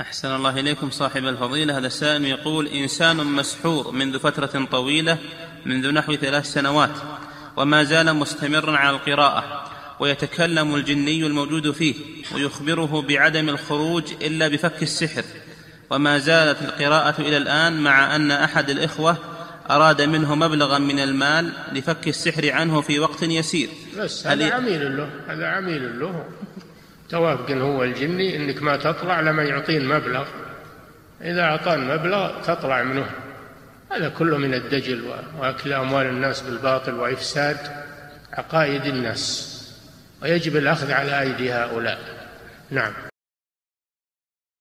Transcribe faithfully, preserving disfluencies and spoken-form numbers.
أحسن الله إليكم صاحب الفضيلة. هذا السائل يقول: إنسان مسحور منذ فترة طويلة، منذ نحو ثلاث سنوات، وما زال مستمرا على القراءة، ويتكلم الجني الموجود فيه ويخبره بعدم الخروج إلا بفك السحر، وما زالت القراءة إلى الآن، مع أن أحد الإخوة أراد منه مبلغا من المال لفك السحر عنه في وقت يسير. بس هذا عميل له، هذا عميل له توافق هو الجني إنك ما تطلع لما يعطين مبلغ، إذا أعطان مبلغ تطلع منه. هذا كله من الدجل وأكل أموال الناس بالباطل وإفساد عقائد الناس، ويجب الأخذ على أيدي هؤلاء. نعم.